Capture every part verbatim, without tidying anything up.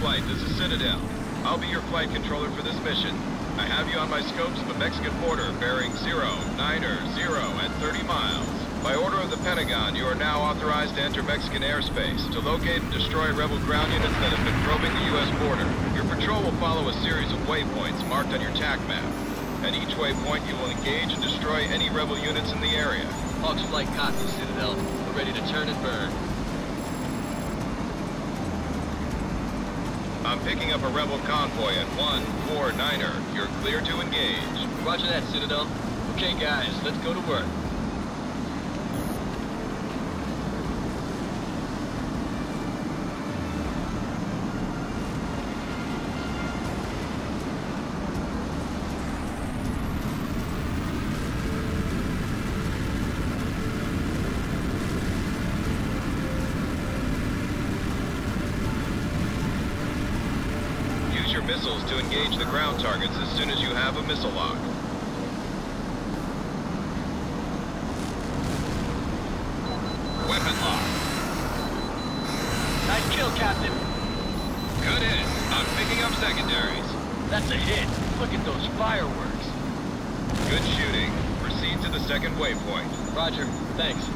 flight, this is Citadel. I'll be your flight controller for this mission. I have you on my scopes of the Mexican border, bearing zero, niner, zero, and thirty miles. By order of the Pentagon, you are now authorized to enter Mexican airspace to locate and destroy rebel ground units that have been probing the U S border. Your patrol will follow a series of waypoints marked on your T A C map. At each waypoint, you will engage and destroy any rebel units in the area. Hawk's flight copies, Citadel. We're ready to turn and burn. I'm picking up a rebel convoy at one four niner. You're clear to engage. Roger that, Citadel. Okay, guys, let's go to work. Missiles to engage the ground targets as soon as you have a missile lock. Weapon lock. Nice kill, Captain. Good hit. I'm picking up secondaries. That's a hit. Look at those fireworks. Good shooting. Proceed to the second waypoint. Roger. Thanks.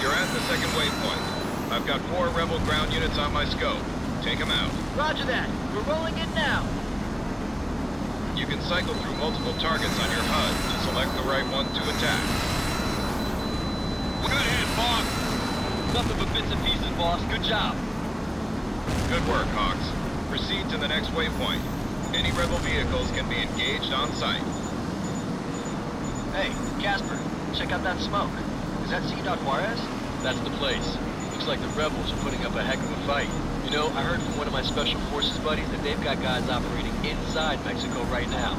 You're at the second waypoint. I've got four rebel ground units on my scope. Take them out. Roger that. We're rolling in now. You can cycle through multiple targets on your H U D to select the right one to attack. Good hit, Hawk. Nothing but bits and pieces, boss. Good job. Good work, Hawks. Proceed to the next waypoint. Any rebel vehicles can be engaged on site. Hey, Casper, check out that smoke. Is that Ciudad Juarez? That's the place. Looks like the rebels are putting up a heck of a fight. You know, I heard from one of my special forces buddies that they've got guys operating inside Mexico right now.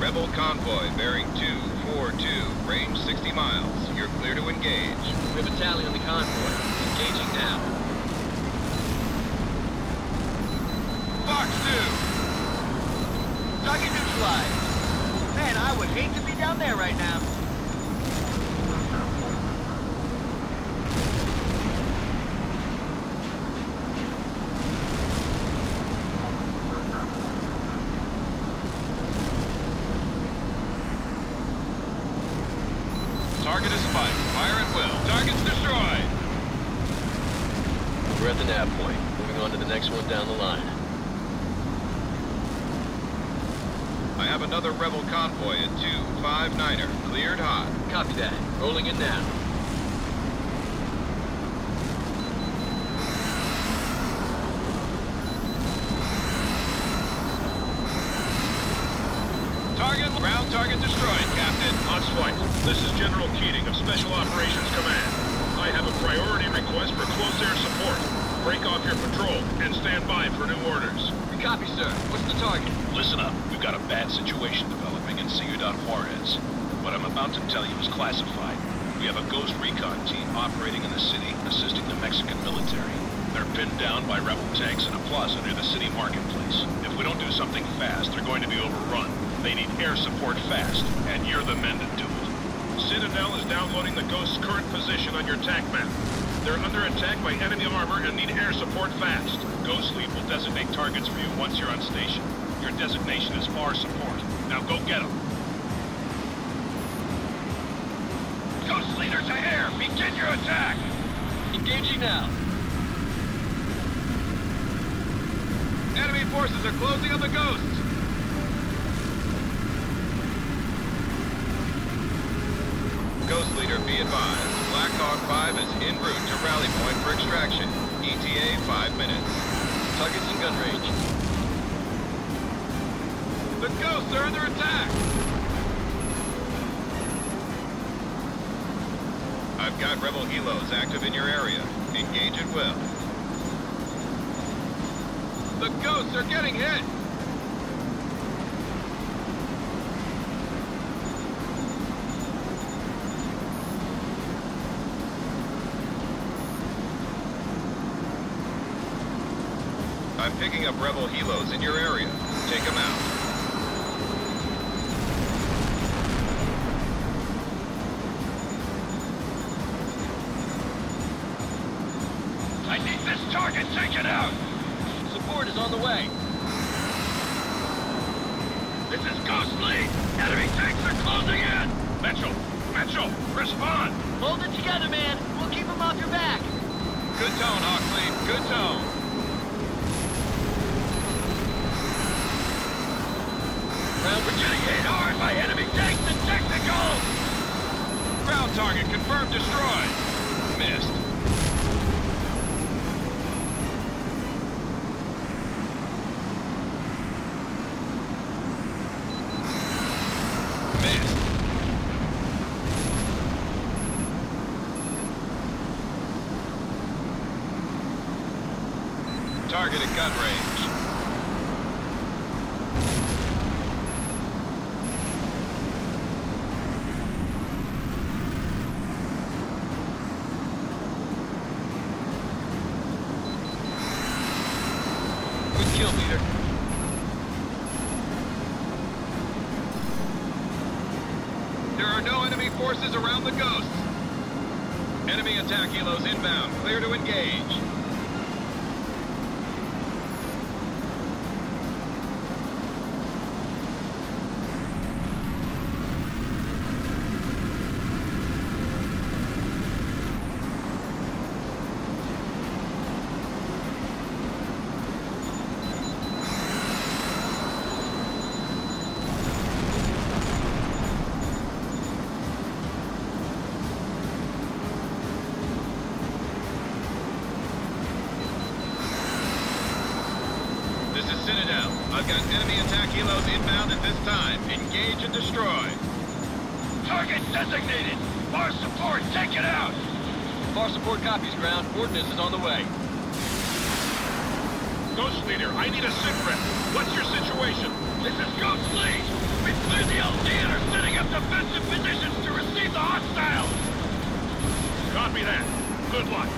Rebel convoy bearing two four two, range sixty miles. You're clear to engage. We have a tally on the convoy. Engaging now. Target neutralized. Man, I would hate to be down there right now. Target is spiked. Fire at will. Target's destroyed. We're at the nav point. Moving on to the next one down the line. I have another rebel convoy at two five niner, cleared hot. Copy that. Rolling in now. Target, ground target destroyed, Captain. On flight, this is General Keating of Special Operations Command. I have a priority request for close air support. Break off your patrol and stand by for new orders. Copy, sir. What's the target? Listen up. We've got a bad situation developing in Ciudad Juarez. What I'm about to tell you is classified. We have a Ghost Recon team operating in the city, assisting the Mexican military. They're pinned down by rebel tanks in a plaza near the city marketplace. If we don't do something fast, they're going to be overrun. They need air support fast, and you're the men to do it. Citadel is downloading the Ghost's current position on your T A C map. They're under attack by enemy armor and need air support fast. Ghost Leap will designate targets for you once you're on station. Your designation is far support. Now go get them. Ghost Leader to air! Begin your attack! Engaging now. Enemy forces are closing on the Ghosts! Ghost Leader, be advised. Black Hawk five is en route to rally point for extraction. E T A five minutes. Targets in gun range. The Ghosts are under attack! I've got rebel helos active in your area. Engage at will. The Ghosts are getting hit! I'm picking up rebel helos in your area. Take them out. I need this target taken out! Support is on the way. This is Ghost League! Enemy tanks are closing in! Mitchell! Mitchell! Respond! Hold it together, man! We'll keep them off your back! Good tone, Hawkley. Good tone. Ground, we're getting hit hard by enemy tanks and technical! Ground target confirmed destroyed. Missed. Target at gun range. Good kill, leader. There are no enemy forces around the Ghosts. Enemy attack helos inbound. Clear to engage. Citadel, I've got enemy attack helos inbound at this time. Engage and destroy. Target designated! Bar support, take it out! Bar support copies, ground. Ordnance is on the way. Ghost Leader, I need a sick rep. What's your situation? This is Ghost League! We've cleared the L D and are setting up defensive positions to receive the hostiles! Copy that. Good luck.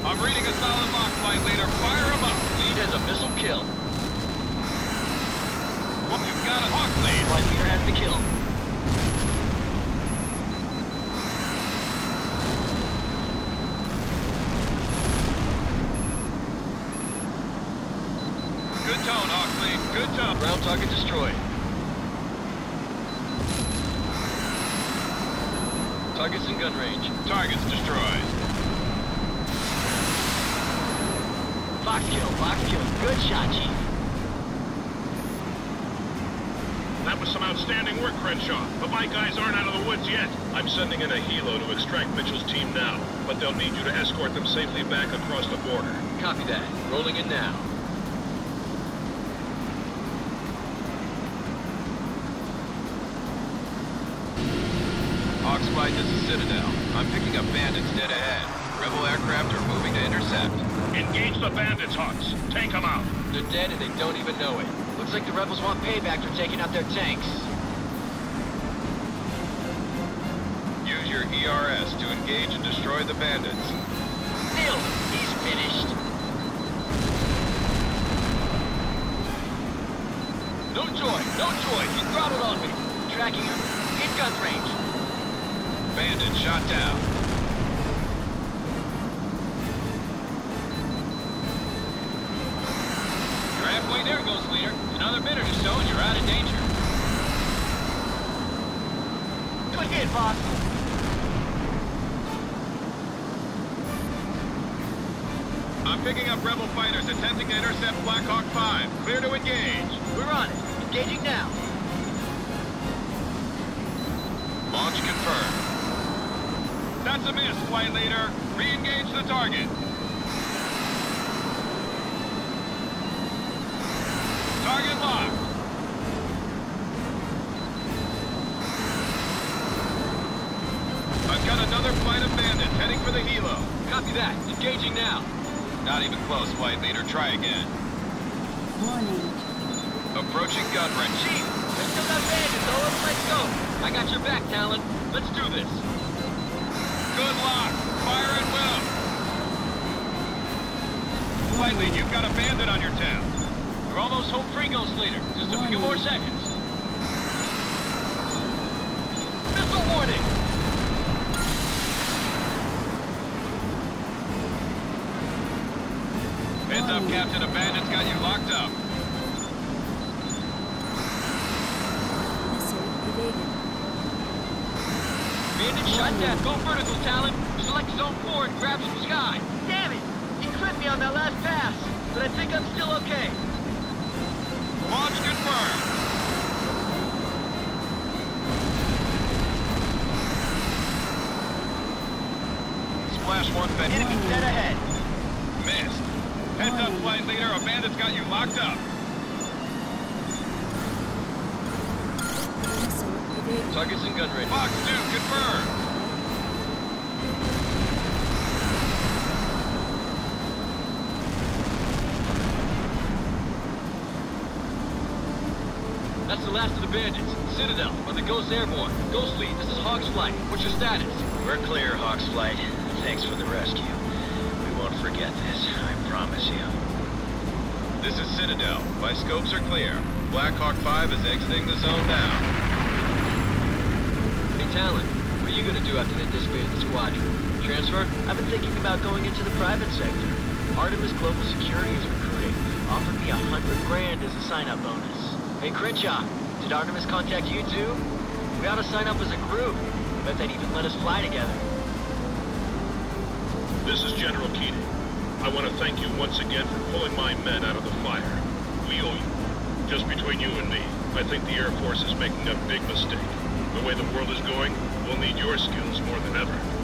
I'm reading a solid lock flight later. Fire him up. Lead has a missile kill. Well, you've got a Hawk lead. Flight leader has the kill. Good tone, Hawk lead. Good tone. Ground target destroyed. Targets in gun range. Targets destroyed. Box kill, box kill. Good shot, Chief. That was some outstanding work, Crenshaw. But my guys aren't out of the woods yet. I'm sending in a helo to extract Mitchell's team now, but they'll need you to escort them safely back across the border. Copy that. Rolling in now. Hawksby, this is Citadel. I'm picking up bandits dead ahead. Rebel aircraft are moving to intercept. Engage the bandits, Hawks. Take them out. They're dead and they don't even know it. Looks like the rebels want payback for taking out their tanks. Use your E R S to engage and destroy the bandits. Nailed him. He's finished. No joy. No joy. He throttled on me. Tracking him. In gun range. Bandit shot down. Halfway there, Ghost Leader. Another minute or so and you're out of danger. Click in, boss. I'm picking up rebel fighters attempting to intercept Black Hawk five. Clear to engage. We're on it. Engaging now. Launch confirmed. That's a miss, Flight Leader. Re-engage the target. Target locked. I've got another flight of bandits heading for the helo. Copy that. Engaging now. Not even close, Flight Leader. Try again. Warning. Approaching gun range. Chief, there's still got bandits all over. Let's go. I got your back, Talon. Let's do this. Good lock. Fire at will. Flight lead, you've got a bandit on your tail. You're almost home free, Ghost Leader. Just a few more seconds. Missile warning! Heads up, Captain. A bandit's got you locked up. Bandit shot down. Go vertical, Talon. Select zone four and grab some sky. Damn it! He clipped me on that last pass, but I think I'm still okay. Launch confirmed. Splash one bandit. Enemy dead ahead. Missed. Heads up, flight leader. A bandit's got you locked up. Targets and gun range. Fox two, confirm. That's the last of the bandits. Citadel, on the Ghost Airborne. Ghost lead, this is Hawk's flight. What's your status? We're clear, Hawk's flight. Thanks for the rescue. We won't forget this, I promise you. This is Citadel. My scopes are clear. Black Hawk five is exiting the zone now. Talon, what are you going to do after they disbanded the squadron? Transfer? I've been thinking about going into the private sector. Artemis Global Security is recruiting. Offered me a hundred grand as a sign-up bonus. Hey, Crenshaw, did Artemis contact you too? We ought to sign up as a group. Bet they'd even let us fly together. This is General Keating. I want to thank you once again for pulling my men out of the fire. We owe you. Just between you and me, I think the Air Force is making a big mistake. The way the world is going, we'll need your skills more than ever.